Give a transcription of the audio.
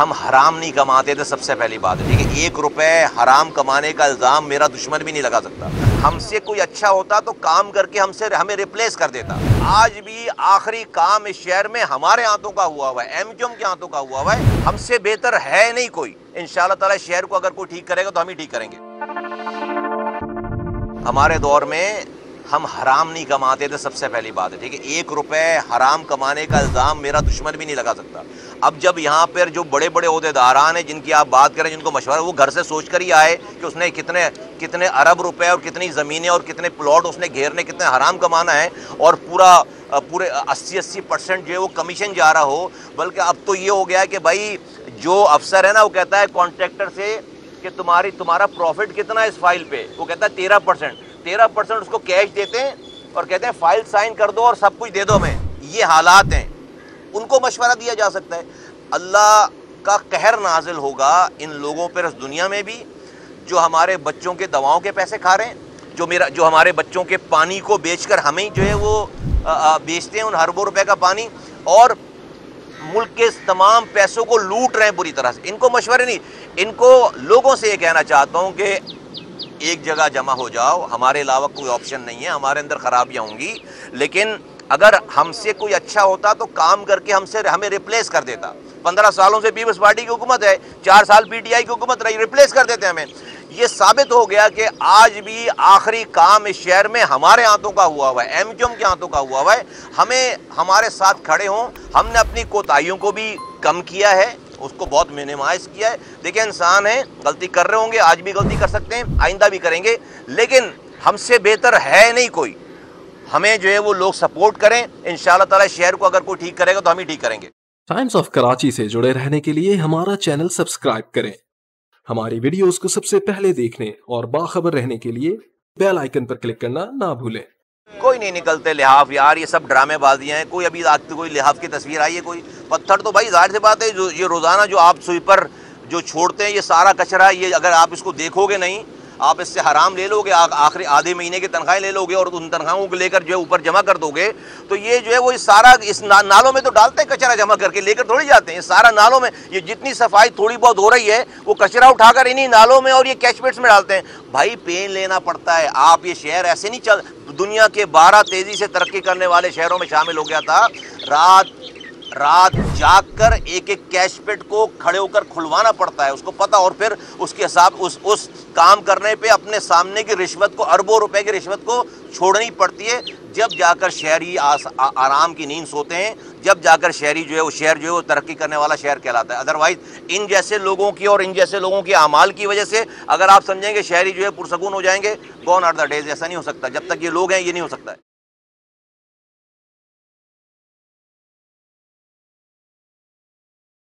हम हराम नहीं कमाते थे, सबसे पहली बात है, ठीक है। ₹1 हराम कमाने का इल्ज़ाम मेरा दुश्मन भी नहीं लगा सकता। हमसे कोई अच्छा होता तो काम करके हमसे हमें रिप्लेस कर देता। आज भी आखिरी काम इस शहर में हमारे हाथों का हुआ हुआ है, MQM के हाथों का हुआ हुआ है। हमसे बेहतर है नहीं कोई। इंशाअल्लाह ताला शहर को अगर कोई ठीक करेगा तो हम ही ठीक करेंगे। हमारे दौर में हम हराम नहीं कमाते थे, सबसे पहली बात है, ठीक है। ₹1 हराम कमाने का इल्ज़ाम मेरा दुश्मन भी नहीं लगा सकता। अब जब यहाँ पर जो बड़े बड़े ओहदेदारान हैं जिनकी आप बात करें, जिनको मशवरा, वो घर से सोच कर ही आए कि उसने कितने कितने अरब रुपए और कितनी ज़मीनें और कितने प्लॉट उसने घेरने, कितने हराम कमाना है, और पूरे 80% जो है वो कमीशन जा रहा हो। बल्कि अब तो ये हो गया है कि भाई जो अफसर है ना, वो कहता है कॉन्ट्रैक्टर से कि तुम्हारा प्रॉफिट कितना है इस फाइल पे, वो कहता है 13%। 13% उसको कैश देते हैं और कहते हैं फाइल साइन कर दो और सब कुछ दे दो। मैं ये हालात हैं, उनको मशवरा दिया जा सकता है। अल्लाह का कहर नाजिल होगा इन लोगों पर इस दुनिया में भी, जो हमारे बच्चों के दवाओं के पैसे खा रहे हैं, जो हमारे बच्चों के पानी को बेचकर हमें जो है वो बेचते हैं उन अरबों रुपए का पानी, और मुल्क के तमाम पैसों को लूट रहे हैं पूरी तरह से। इनको मशवरे नहीं, इनको लोगों से ये कहना चाहता हूँ कि एक जगह जमा हो जाओ, हमारे अलावा कोई ऑप्शन नहीं है। हमारे अंदर खराबियाँ होंगी, लेकिन अगर हमसे कोई अच्छा होता तो काम करके हमसे हमें रिप्लेस कर देता। 15 सालों से पीपल्स पार्टी की हुकूमत है, 4 साल PTI की हुकूमत रही, रिप्लेस कर देते हमें। ये साबित हो गया कि आज भी आखिरी काम इस शहर में हमारे हाथों का हुआ हुआ है, MQM के हाथों का हुआ हुआ है। हमें हमारे साथ खड़े हों। हमने अपनी कोताहियों को भी कम किया है, उसको बहुत मिनिमाइज़ किया है। देखिए, इंसान है, गलती कर रहे होंगे, आज भी गलती कर सकते हैं, आइंदा भी करेंगे, लेकिन हमसे बेहतर है नहीं कोई। हमें जो है वो लोग सपोर्ट करें। इंशाअल्लाह ताला शहर को अगर कोई ठीक करेगा तो हम ही ठीक करेंगे। टाइम्स ऑफ कराची से जुड़े रहने के लिए हमारा चैनल सब्सक्राइब करें। हमारी वीडियोस को सबसे पहले देखने और बाखबर रहने के लिए बेल आइकन पर क्लिक करना ना भूलें। कोई नहीं निकलते लिहाफ, यार ये सब ड्रामेबाजियाँ हैं। कोई अभी आज कोई लिहाफ की तस्वीर आई है, कोई पत्थर, तो भाई जाहिर सी बात है, जो ये रोज़ाना जो आप स्वीपर जो छोड़ते हैं, ये सारा कचरा, ये अगर आप इसको देखोगे नहीं, आप इससे हराम ले लोगे, आखिरी आधे महीने की तनख्वाहें ले लोगे और उन तनख्वाहों को लेकर जो है ऊपर जमा कर दोगे, तो ये जो है वो सारा इस नालों में तो डालते हैं, कचरा जमा करके लेकर थोड़ी जाते हैं। सारा नालों में, ये जितनी सफाई थोड़ी बहुत हो रही है, वो कचरा उठाकर इन्हीं नालों में और ये कैचमेंट्स में डालते हैं। भाई पेन लेना पड़ता है। आप ये शहर ऐसे नहीं चल, दुनिया के 12 तेज़ी से तरक्की करने वाले शहरों में शामिल हो गया था। रात जागकर एक कैशपेट को खड़े होकर खुलवाना पड़ता है, उसको पता, और फिर उसके हिसाब उस काम करने पे अपने सामने की रिश्वत को, अरबों रुपए की रिश्वत को छोड़नी पड़ती है। जब जाकर शहरी आराम की नींद सोते हैं, जब जाकर शहरी जो है वो शहर जो है वो तरक्की करने वाला शहर कहलाता है। अदरवाइज इन जैसे लोगों की और इन जैसे लोगों के अमाल की वजह से अगर आप समझेंगे शहरी जो है पुरसकून हो जाएंगे, गॉन आर द डेज। ऐसा नहीं हो सकता। जब तक ये लोग हैं ये नहीं हो सकता है।